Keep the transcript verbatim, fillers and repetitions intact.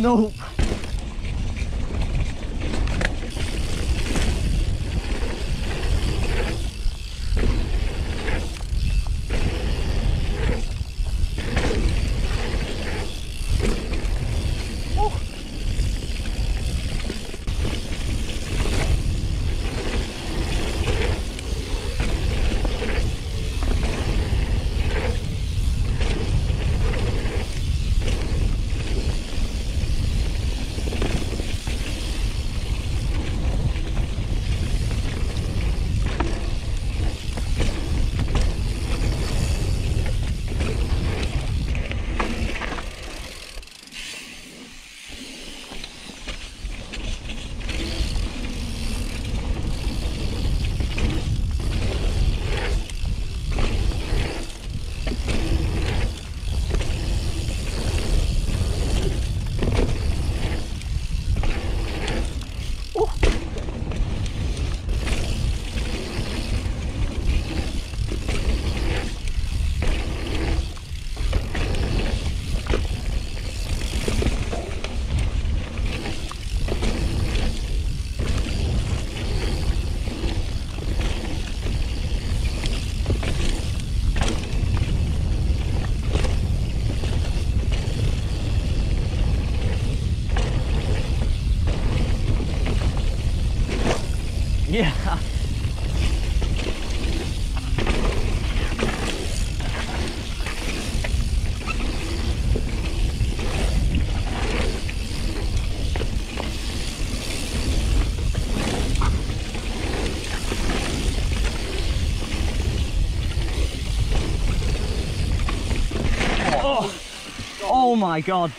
No. Yeah. Oh, oh my God.